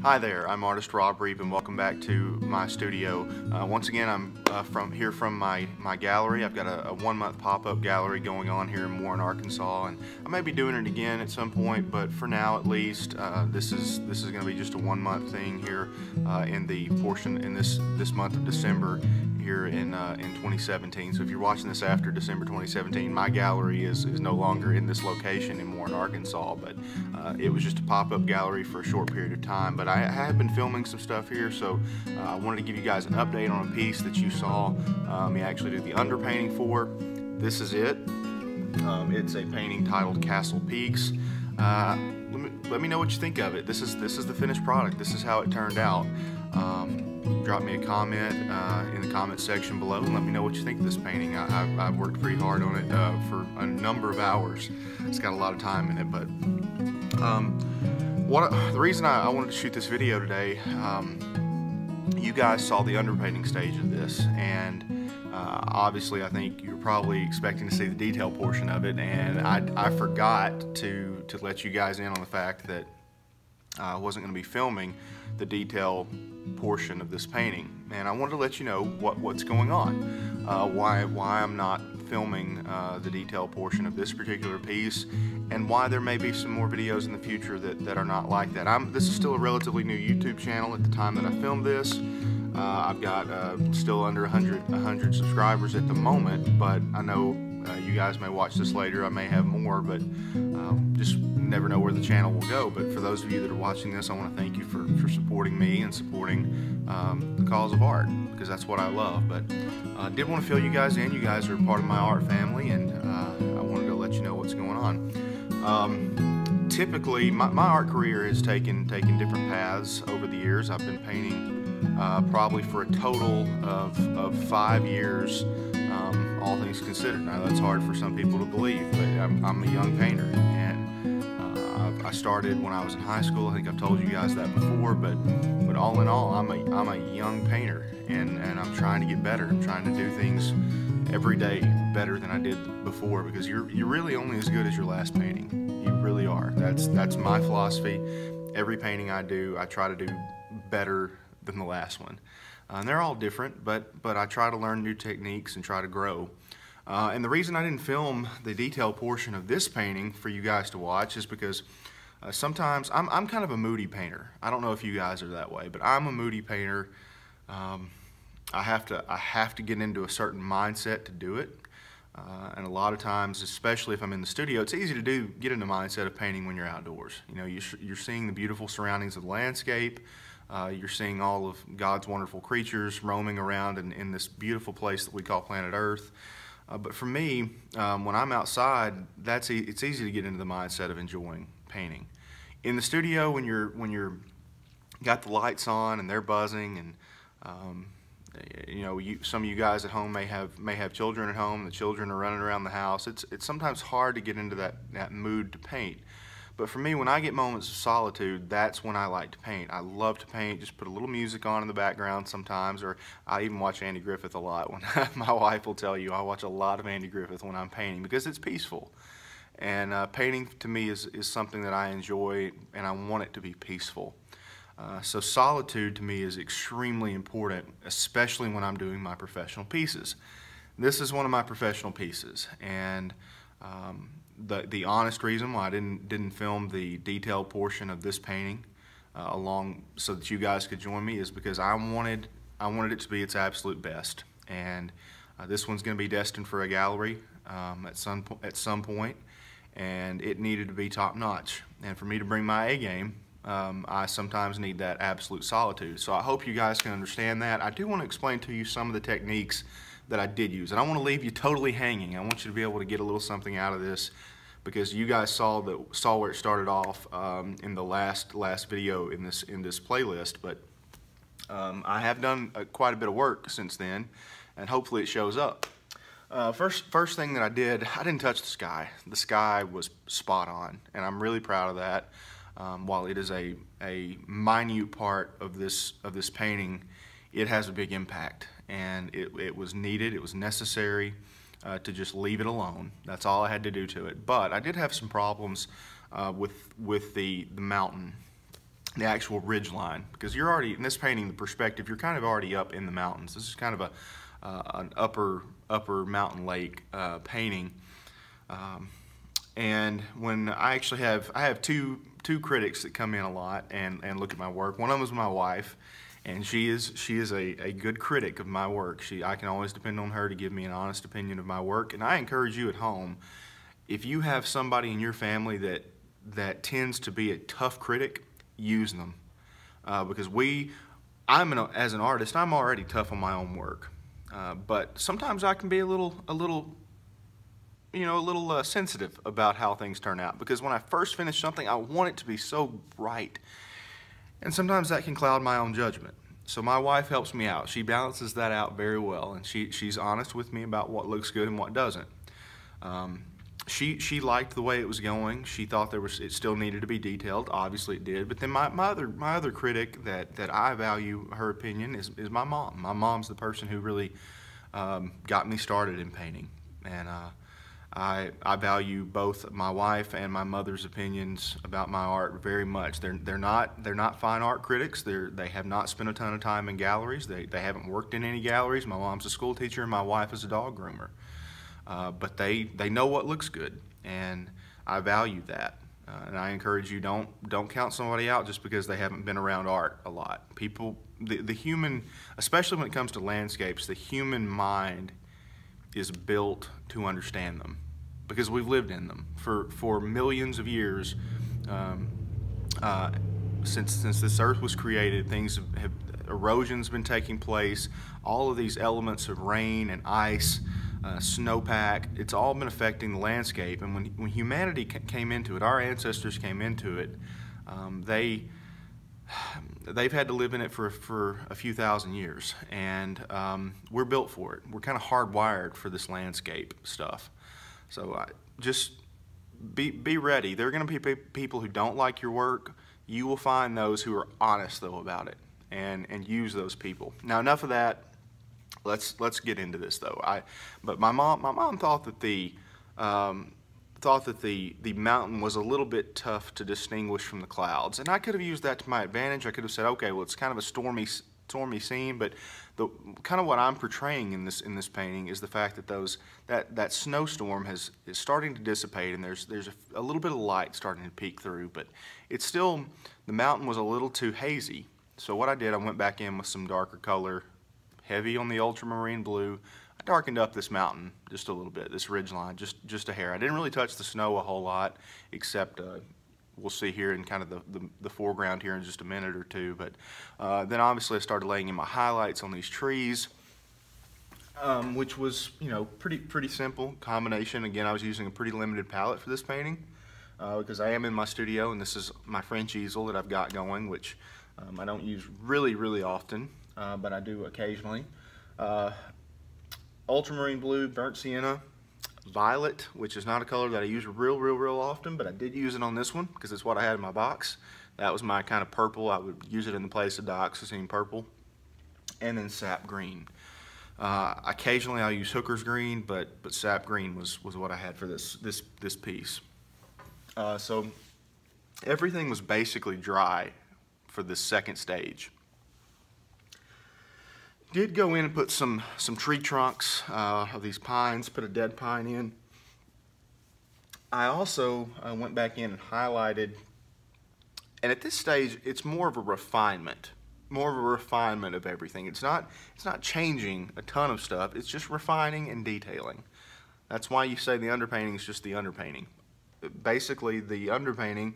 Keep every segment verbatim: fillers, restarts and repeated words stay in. Hi there, I'm artist Rob Reep and welcome back to my studio. Uh, once again, I'm uh, from here from my, my gallery. I've got a, a one-month pop-up gallery going on here in Warren, Arkansas, and I may be doing it again at some point, but for now at least, uh, this is this is going to be just a one-month thing here uh, in the portion in this this month of December here in uh, in twenty seventeen. So if you're watching this after December twenty seventeen, my gallery is is no longer in this location in Warren, Arkansas, but uh, it was just a pop-up gallery for a short period of time. But I have been filming some stuff here, so uh, I wanted to give you guys an update on a piece that you saw um, me actually do the underpainting for. This is it. Um, it's a painting titled Castle Peaks. Uh, let me, let me know what you think of it. This is this is the finished product. This is how it turned out. Um, drop me a comment uh, in the comment section below and let me know what you think of this painting. I, I've, I've worked pretty hard on it uh, for a number of hours. It's got a lot of time in it, but um, What, the reason I, I wanted to shoot this video today, um, you guys saw the underpainting stage of this, and uh, obviously I think you're probably expecting to see the detail portion of it, and I, I forgot to, to let you guys in on the fact that I wasn't going to be filming the detail portion of this painting, and I wanted to let you know what, what's going on, uh, why, why I'm not filming uh, the detail portion of this particular piece, and why there may be some more videos in the future that, that are not like that. I'm, this is still a relatively new YouTube channel at the time that I filmed this. Uh, I've got uh, still under one hundred, one hundred subscribers at the moment, but I know uh, you guys may watch this later. I may have more, but uh, just never know where the channel will go. But for those of you that are watching this, I want to thank you for, for supporting me and supporting um, the cause of art, because that's what I love. But I uh, did want to fill you guys in. You guys are part of my art family, and uh, I wanted to let you know what's going on. Um, typically, my, my art career has taken, taken different paths over the years. I've been painting uh, probably for a total of, of five years, um, all things considered. Now, that's hard for some people to believe, but I'm, I'm a young painter, and uh, I started when I was in high school. I think I've told you guys that before, but but all in all, I'm a, I'm a young painter, and, and I'm trying to get better. I'm trying to do things every day better than I did before, because you're you're really only as good as your last painting. You really are. That's that's my philosophy. Every painting I do, I try to do better than the last one. Uh, and they're all different, but but I try to learn new techniques and try to grow. Uh, and the reason I didn't film the detail portion of this painting for you guys to watch is because uh, sometimes I'm I'm kind of a moody painter. I don't know if you guys are that way, but I'm a moody painter. Um, I have to I have to get into a certain mindset to do it, uh, and a lot of times, especially if I'm in the studio, it's easy to do get into the mindset of painting when you're outdoors. You know, you're, you're seeing the beautiful surroundings of the landscape, uh, you're seeing all of God's wonderful creatures roaming around in, in this beautiful place that we call planet Earth. Uh, but for me, um, when I'm outside, that's e it's easy to get into the mindset of enjoying painting. In the studio, when you're when you're got the lights on and they're buzzing and um, you know, you, some of you guys at home may have may have children at home. The children are running around the house. It's it's sometimes hard to get into that that mood to paint. But for me, when I get moments of solitude, that's when I like to paint. I love to paint. Just put a little music on in the background sometimes, or I even watch Andy Griffith a lot. When my wife will tell you, I watch a lot of Andy Griffith when I'm painting because it's peaceful. And uh, painting to me is is something that I enjoy, and I want it to be peaceful. Uh, so solitude to me is extremely important, especially when I'm doing my professional pieces. This is one of my professional pieces, and um, the the honest reason why I didn't didn't film the detail portion of this painting uh, along so that you guys could join me is because I wanted I wanted it to be its absolute best, and uh, this one's going to be destined for a gallery um, at some at some point, and it needed to be top notch, and for me to bring my A game. Um, I sometimes need that absolute solitude. So I hope you guys can understand that. I do want to explain to you some of the techniques that I did use. And I want to leave you totally hanging. I want you to be able to get a little something out of this because you guys saw the, saw where it started off um, in the last last video in this, in this playlist. But um, I have done uh, quite a bit of work since then, and hopefully it shows up. Uh, first, first thing that I did, I didn't touch the sky. The sky was spot on, and I'm really proud of that. Um, while it is a, a minute part of this of this painting, it has a big impact, and it, it was needed, it was necessary uh, to just leave it alone. That's all I had to do to it. But I did have some problems uh, with, with the, the mountain. the actual ridge line, because you're already, in this painting, the perspective, you're kind of already up in the mountains. This is kind of a uh, an upper upper mountain lake uh, painting. Um, and when I actually have, I have two two critics that come in a lot and and look at my work. One of them is my wife, and she is she is a a good critic of my work. She I can always depend on her to give me an honest opinion of my work. And I encourage you at home, if you have somebody in your family that that tends to be a tough critic, use them, uh, because we, I'm an, as an artist, I'm already tough on my own work, uh, but sometimes I can be a little, a little, you know, a little uh, sensitive about how things turn out. Because when I first finish something, I want it to be so right, and sometimes that can cloud my own judgment. So my wife helps me out. She balances that out very well, and she she's honest with me about what looks good and what doesn't. Um, She, she liked the way it was going. She thought there was, it still needed to be detailed. Obviously it did. But then my, my, other, my other critic that, that I value her opinion is, is my mom. My mom's the person who really um, got me started in painting. And uh, I, I value both my wife and my mother's opinions about my art very much. They're, they're, not, they're not fine art critics. They're, they have not spent a ton of time in galleries. They, they haven't worked in any galleries. My mom's a school teacher and my wife is a dog groomer. Uh, but they, they know what looks good, and I value that. Uh, and I encourage you, don't don't count somebody out just because they haven't been around art a lot. People, the, the human, especially when it comes to landscapes, the human mind is built to understand them because we've lived in them for, for millions of years. Um, uh, since, since this earth was created, things have, have, erosion's been taking place, all of these elements of rain and ice, Uh, snowpack, it's all been affecting the landscape. And when, when humanity came into it, our ancestors came into it, um, they, they've had to live in it for, for a few thousand years. And um, we're built for it. We're kind of hardwired for this landscape stuff. So uh, just be, be ready. There are going to be people who don't like your work. You will find those who are honest, though, about it, and, and use those people. Now, enough of that. Let's let's get into this though. I, but my mom my mom thought that the um, thought that the the mountain was a little bit tough to distinguish from the clouds, and I could have used that to my advantage. I could have said, okay, well, it's kind of a stormy stormy scene, but the kind of what I'm portraying in this in this painting is the fact that those that that snowstorm has is starting to dissipate, and there's there's a, a little bit of light starting to peek through, but it's still, the mountain was a little too hazy. So what I did, I went back in with some darker color. Heavy on the ultramarine blue. I darkened up this mountain just a little bit, this ridge line, just, just a hair. I didn't really touch the snow a whole lot, except uh, we'll see here in kind of the, the, the foreground here in just a minute or two. But uh, then obviously I started laying in my highlights on these trees, um, which was, you know, pretty, pretty simple combination. Again, I was using a pretty limited palette for this painting uh, because I am in my studio, and this is my French easel that I've got going, which um, I don't use really, really often. Uh, but I do occasionally. Uh, ultramarine blue, burnt sienna, violet, which is not a color that I use real, real, real often, but I did use it on this one because it's what I had in my box. That was my kind of purple. I would use it in the place of dioxazine purple. And then sap green. Uh, occasionally I'll use Hooker's green, but but sap green was was what I had for this this this piece. Uh, so everything was basically dry for this second stage. Did go in and put some some tree trunks uh, of these pines, put a dead pine in. I also uh, went back in and highlighted, and at this stage it's more of a refinement, more of a refinement of everything. It's not, it's not changing a ton of stuff, it's just refining and detailing. That's why you say the underpainting is just the underpainting. Basically the underpainting,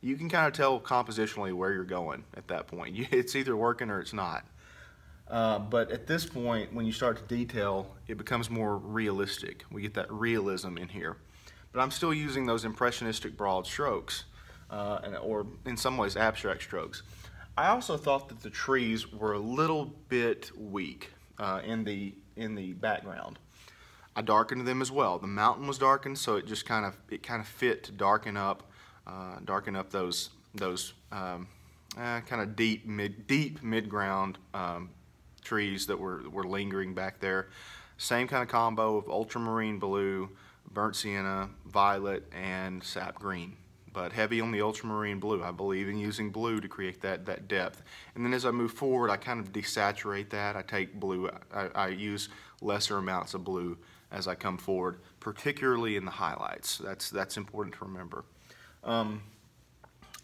you can kind of tell compositionally where you're going at that point. It's either working or it's not. Uh, but at this point, when you start to detail, it becomes more realistic. We get that realism in here. But I'm still using those impressionistic broad strokes, uh, and, or in some ways abstract strokes. I also thought that the trees were a little bit weak uh, in the, in the background. I darkened them as well. The mountain was darkened, so it just kind of, it kind of fit to darken up, uh, darken up those, those um, uh, kind of deep mid, deep mid-ground um, trees that were, were lingering back there. Same kind of combo of ultramarine blue, burnt sienna, violet, and sap green. but heavy on the ultramarine blue. I believe in using blue to create that, that depth. And then as I move forward, I kind of desaturate that. I take blue, I, I use lesser amounts of blue as I come forward, particularly in the highlights. That's, that's important to remember. Um,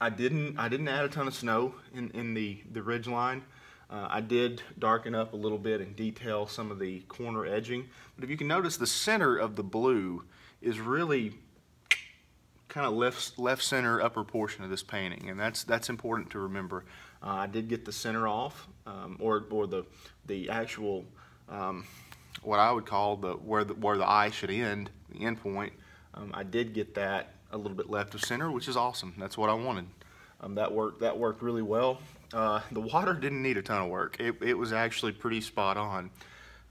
I didn't, I didn't add a ton of snow in, in the, the ridge line. Uh, I did darken up a little bit and detail some of the corner edging. But if you can notice, the center of the blue is really kind of left, left center upper portion of this painting, and that's, that's important to remember. Uh, I did get the center off, um, or, or the, the actual, um, what I would call the where, the where the eye should end, the end point. Um, I did get that a little bit left of center, which is awesome. That's what I wanted. Um, that worked. That worked really well. Uh, the water didn't need a ton of work. It, it was actually pretty spot on.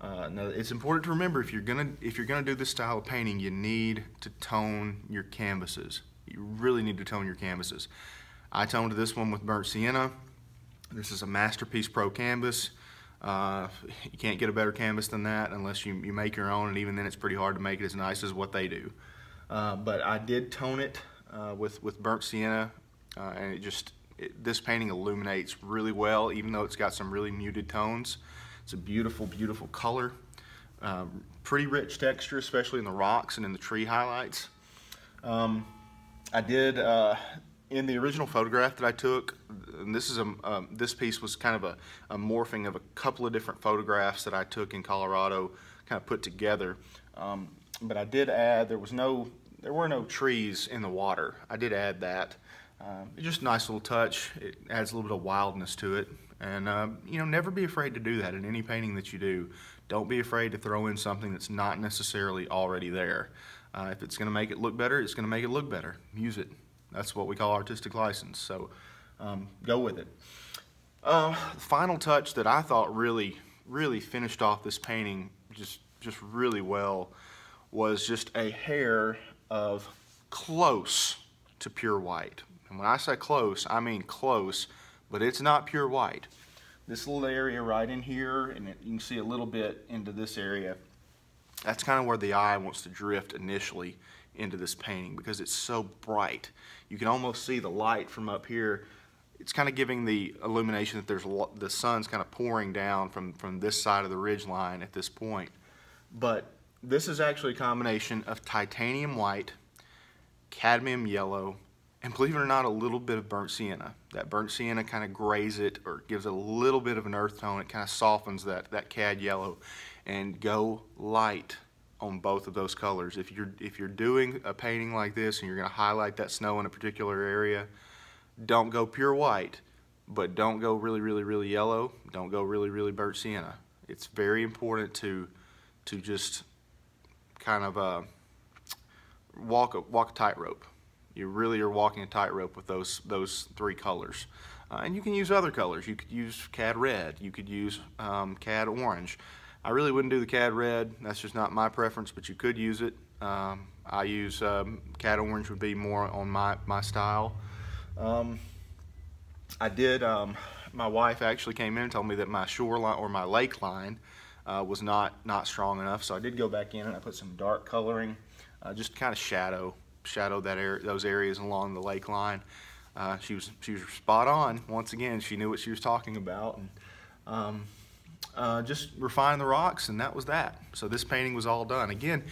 Uh, now it's important to remember, if you're gonna if you're gonna do this style of painting, you need to tone your canvases. You really need to tone your canvases. I toned this one with burnt sienna. This is a Masterpiece Pro canvas. Uh, you can't get a better canvas than that unless you you make your own, and even then, it's pretty hard to make it as nice as what they do. Uh, but I did tone it uh, with, with burnt sienna, uh, and it just, it, this painting illuminates really well, even though it's got some really muted tones. It's a beautiful, beautiful color. Uh, pretty rich texture, especially in the rocks and in the tree highlights. Um, I did, uh, in the original photograph that I took, and this, is a, um, this piece was kind of a, a morphing of a couple of different photographs that I took in Colorado, kind of put together. Um, but I did add, there was no, there were no trees in the water. I did add that. Um, it's just a nice little touch. It adds a little bit of wildness to it. And, uh, you know, never be afraid to do that in any painting that you do. Don't be afraid to throw in something that's not necessarily already there. Uh, if it's going to make it look better, it's going to make it look better. Use it. That's what we call artistic license. So um, go with it. Uh, the final touch that I thought really, really finished off this painting just, just really well was just a hair of close to pure white. And when I say close, I mean close, but it's not pure white. This little area right in here, and it, you can see a little bit into this area, that's kind of where the eye wants to drift initially into this painting because it's so bright. You can almost see the light from up here. It's kind of giving the illumination that there's the sun's kind of pouring down from, from this side of the ridge line at this point. But this is actually a combination of titanium white, cadmium yellow, and believe it or not, a little bit of burnt sienna. That burnt sienna kind of grays it or gives it a little bit of an earth tone. It kind of softens that, that cad yellow. And go light on both of those colors. If you're, if you're doing a painting like this and you're gonna highlight that snow in a particular area, don't go pure white, but don't go really, really, really yellow. Don't go really, really burnt sienna. It's very important to, to just kind of uh, walk a, walk a tightrope. You really are walking a tightrope with those those three colors, uh, and you can use other colors. You could use cad red. You could use um, cad orange. I really wouldn't do the cad red. That's just not my preference, but you could use it. Um, I use um, cad orange would be more on my my style. Um, I did. Um, my wife actually came in and told me that my shoreline or my lake line uh, was not not strong enough, so I did go back in and I put some dark coloring, uh, just kind of shadow. shadow that area, those areas along the lake line. Uh, she was she was spot on. Once again, she knew what she was talking about, and um, uh, just refining the rocks, and that was that. So this painting was all done. Again,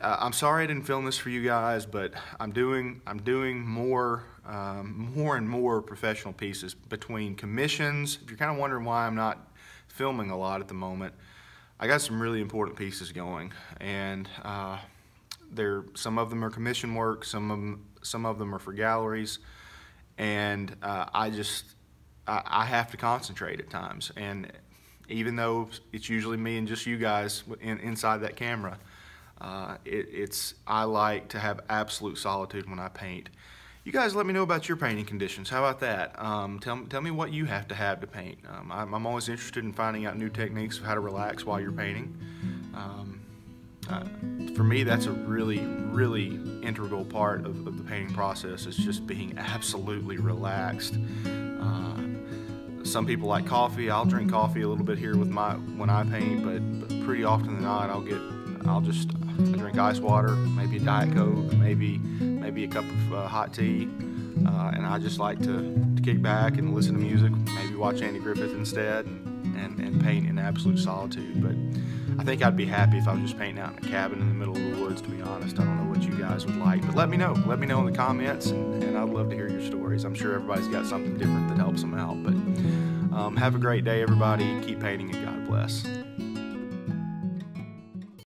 uh, I'm sorry I didn't film this for you guys, but I'm doing I'm doing more um, more and more professional pieces between commissions. If you're kind of wondering why I'm not filming a lot at the moment, I got some really important pieces going, and. Uh, There, some of them are commission work, some of them, some of them are for galleries, and uh, I just I, I have to concentrate at times. And even though it's usually me and just you guys in, inside that camera, uh, it, it's I like to have absolute solitude when I paint. You guys, let me know about your painting conditions. How about that? Um, tell tell me what you have to have to paint. Um, I'm, I'm always interested in finding out new techniques of how to relax while you're painting. Um, Uh, for me, that's a really, really integral part of, of the painting process, is just being absolutely relaxed. Uh, some people like coffee. I'll drink coffee a little bit here with my when I paint, but, but pretty often than not, I'll get, I'll just I'll drink ice water, maybe a Diet Coke, maybe maybe a cup of uh, hot tea, uh, and I just like to, to kick back and listen to music, maybe watch Andy Griffith instead, and, and, and paint in absolute solitude. But I think I'd be happy if I was just painting out in a cabin in the middle of the woods, to be honest. I don't know what you guys would like, but let me know. Let me know in the comments, and, and I'd love to hear your stories. I'm sure everybody's got something different that helps them out. But um, have a great day, everybody. Keep painting, and God bless.